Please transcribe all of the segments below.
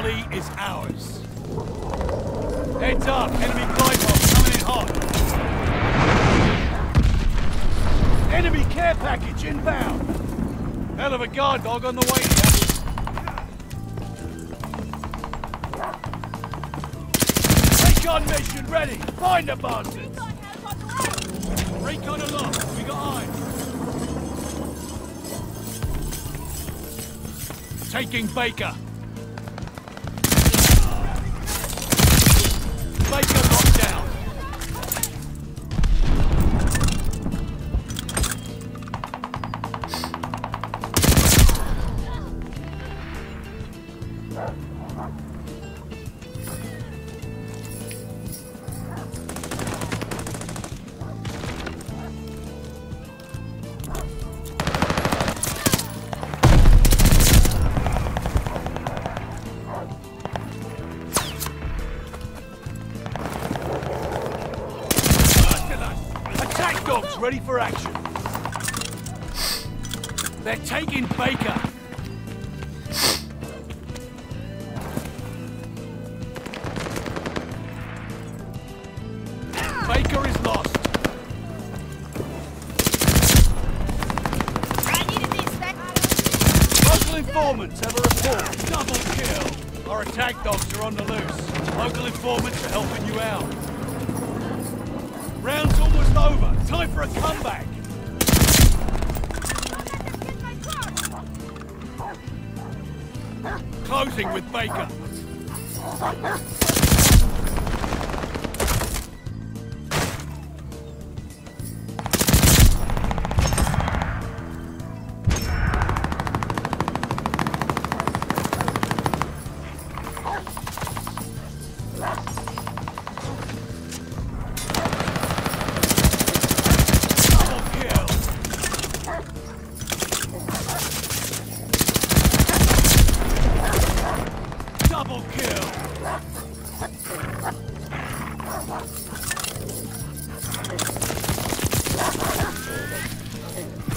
Charlie is ours. Heads up, enemy glidebots coming in hot. Enemy care package inbound. Hell of a guard dog on the way now. Recon mission ready! Find the bastards! Recon aloft! We got eyes! Taking Baker! Baker locked down! Ready for action. They're taking Baker. Baker is lost. I needed these back. Local informants have a report. Double kill. Our attack dogs are on the loose. Local informants are helping you out. Round's almost over. Time for a comeback. Closing with Baker.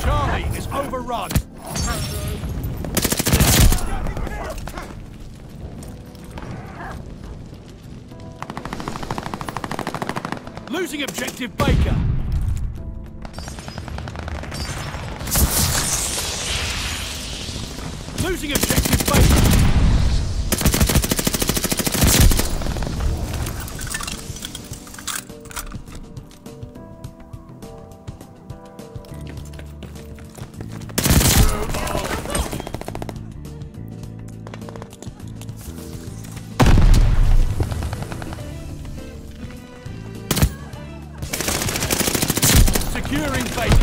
Charlie is overrun. Losing objective Baker. Losing objective Baker. Securing Baker.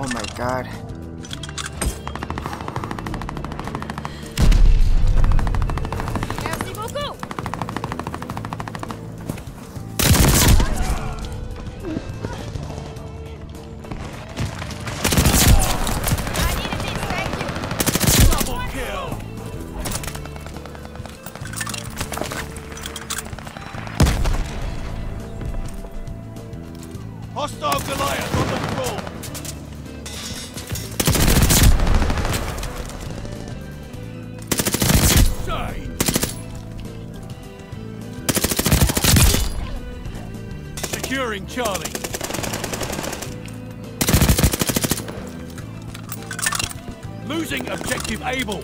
Oh my God. Merci beaucoup. I need a big thank you. Double kill. Hostile Goliath on the floor. Securing Charlie. Losing objective Able.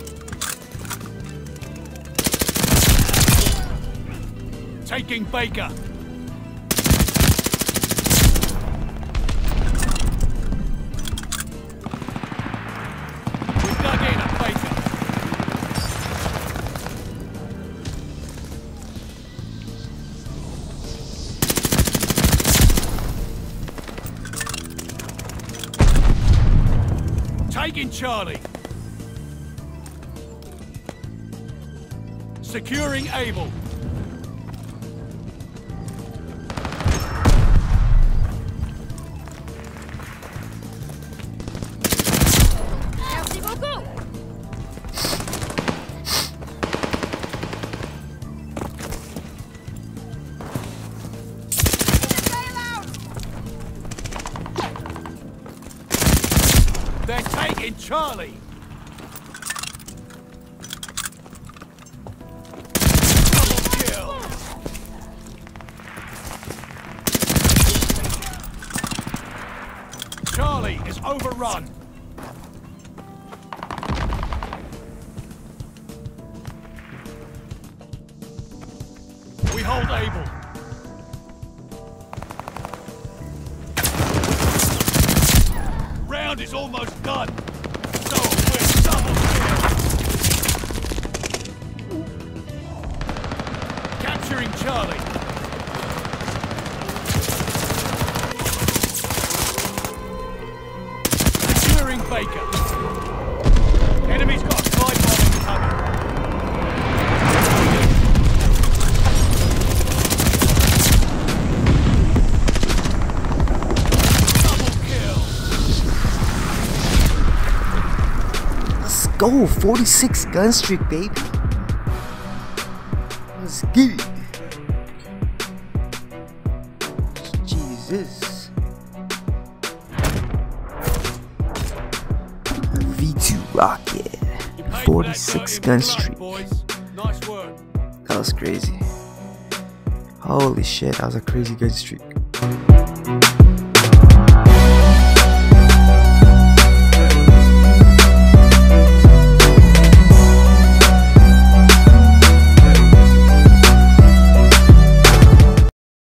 Taking Baker. Taking Charlie. Securing Able. Merci beaucoup. They're taking Charlie. Charlie is overrun. We hold Able. Round is almost done. So we're double kill. Capturing Charlie. Baker. Enemy's got a five-bomb coming. Double kill. Let's go. 46 gun streak, baby. Let's get it. Jesus. V2 rocket, 46 gun streak. Nice work. That was crazy. Holy shit, that was a crazy gun streak.